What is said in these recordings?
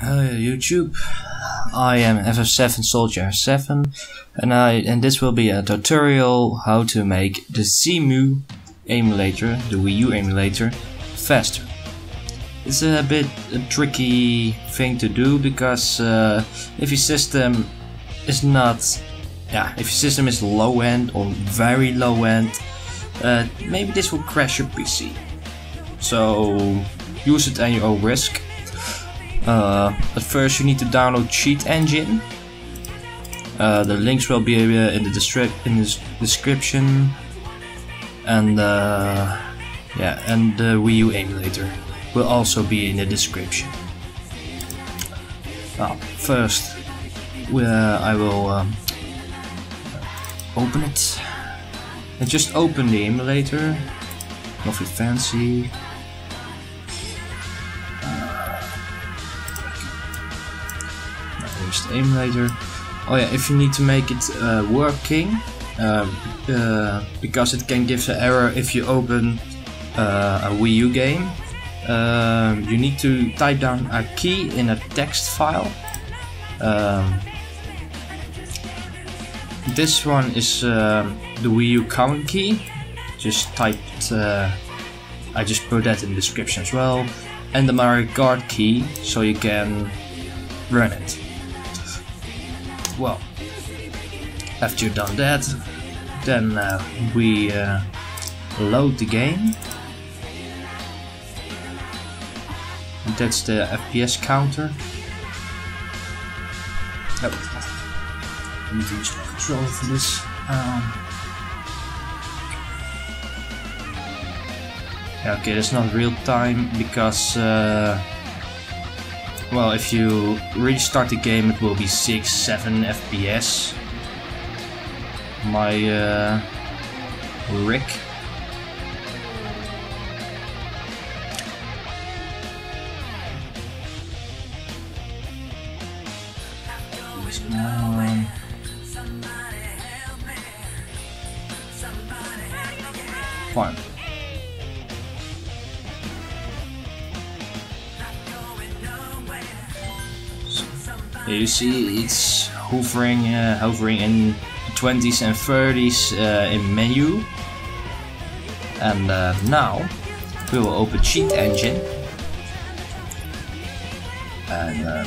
Hello YouTube, I am FF7 Soldier 7 and this will be a tutorial how to make the Cemu emulator, the Wii U emulator, faster. It's a bit a tricky thing to do because if your system is low end or very low end, maybe this will crash your PC. So use it at your own risk. But first you need to download Cheat Engine. The links will be in the description, and the Wii U emulator will also be in the description. First, I will open it. And just open the emulator. Nothing fancy. The emulator. Oh yeah, if you need to make it working, because it can give the error if you open a Wii U game, you need to type down a key in a text file. This one is the Wii U common key. Just typed. I just put that in the description as well, and the Mario Kart key, so you can run it. Well, after you've done that, then we load the game. And that's the FPS counter. Oh, I need to use the control for this. Okay, that's not real time because well, if you restart the game, it will be 6-7 FPS. My rig. Fine. You see, it's hovering in the 20s and 30s in menu. And now we will open Cheat Engine, and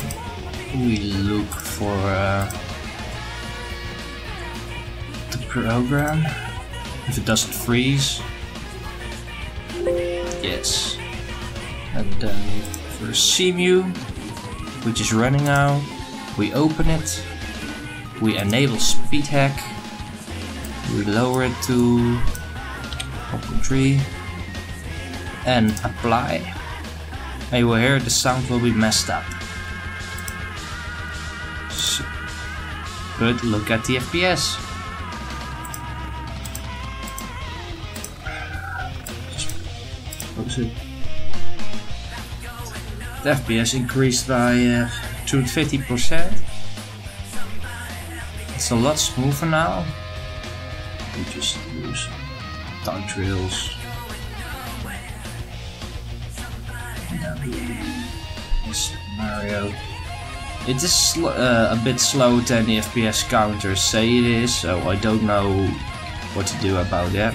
we look for the program. If it doesn't freeze, yes. And then for Cemu, which is running now. We open it, we enable speed hack, we lower it to 1.3 and apply, and you will hear the sound will be messed up. So, but look at the FPS. The FPS increased by 50%. It's a lot smoother now. We just use time trails. Mario. It is a bit slower than the FPS counters say it is, so I don't know what to do about that.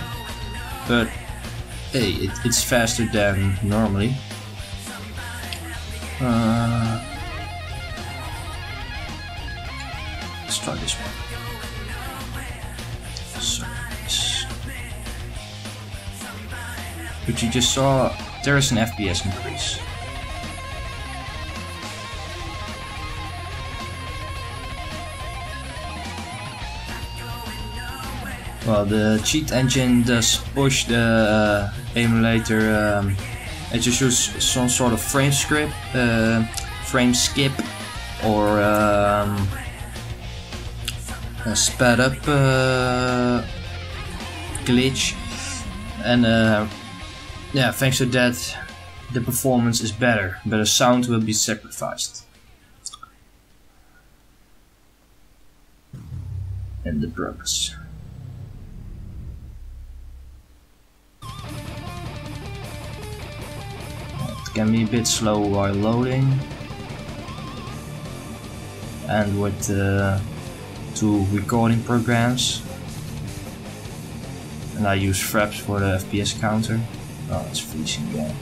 But hey, it's faster than normally. Let's try this one. So, but you just saw there is an FPS increase. Well, the Cheat Engine does push the emulator. I just use some sort of frame skip, or a sped up glitch, and yeah, thanks to that, the performance is better, but the sound will be sacrificed. And the progress. Can be a bit slow while loading. and with two recording programs, and I use fraps for the FPS counter. Oh, it's freezing again.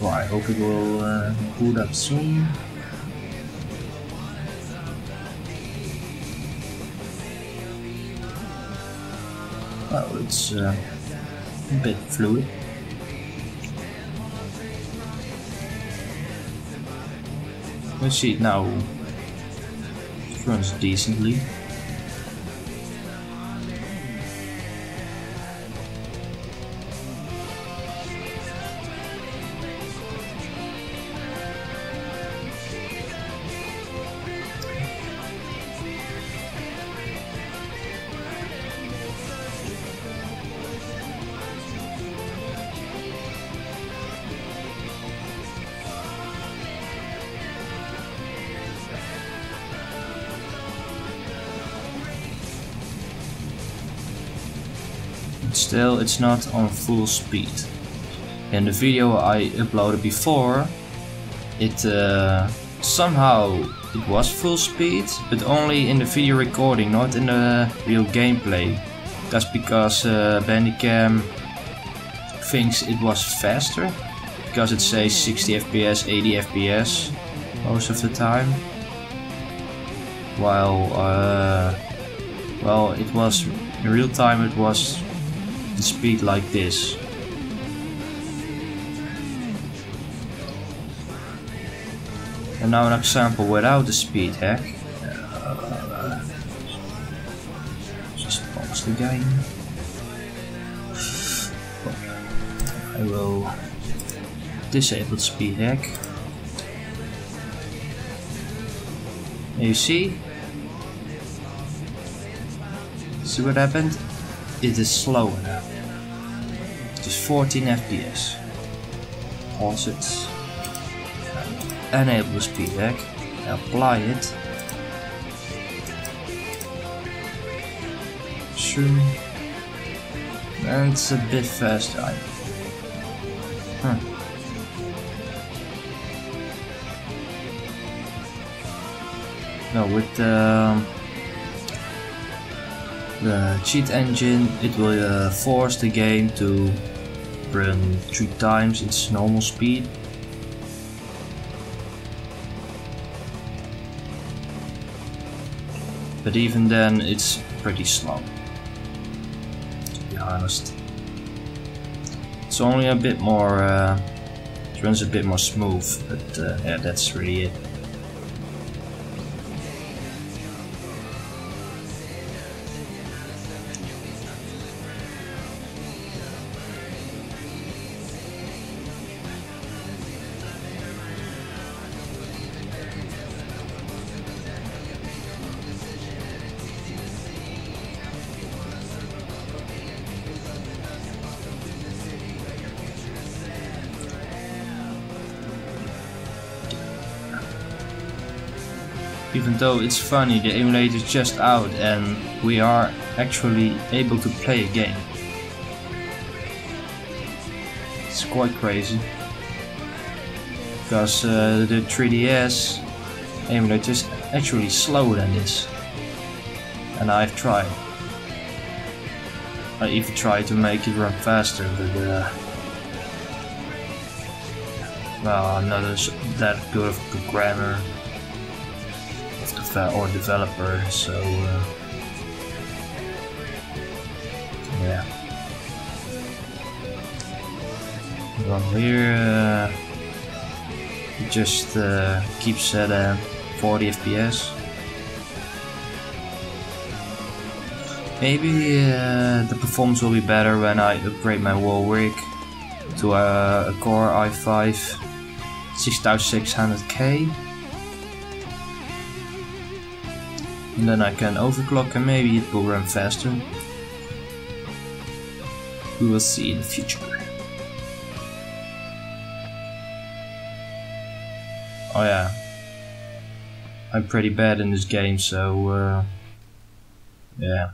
Well, I hope it will boot up soon. Well, it's a bit fluid. Let's see, it now runs decently. Still, it's not on full speed. In the video I uploaded before, it somehow it was full speed, but only in the video recording, not in the real gameplay. That's because Bandicam thinks it was faster, because it says 60 FPS, 80 FPS most of the time, while well, it was in real time, it was the speed like this. And now an example without the speed hack. Just pause the game. I will disable speed hack. And you see what happened? It is slower now. It is 14 FPS. Pause it. Enable the speed hack. Apply it. Zoom. And it's a bit faster. No, with the cheat engine, it will force the game to run 3 times its normal speed. But even then, it's pretty slow, to be honest. It's only a bit more, it runs a bit more smooth, but yeah, that's really it. Even though it's funny, the emulator is just out and we are actually able to play a game. It's quite crazy. Because the 3DS emulator is actually slower than this. And I've tried. I even tried to make it run faster, but well, I'm not that good of a programmer or developer, so yeah. Well, here it just keeps at 40 FPS. Maybe the performance will be better when I upgrade my wall rig to a Core i5 6600K. And then I can overclock and maybe it will run faster. We will see in the future. Oh yeah, I'm pretty bad in this game, so yeah.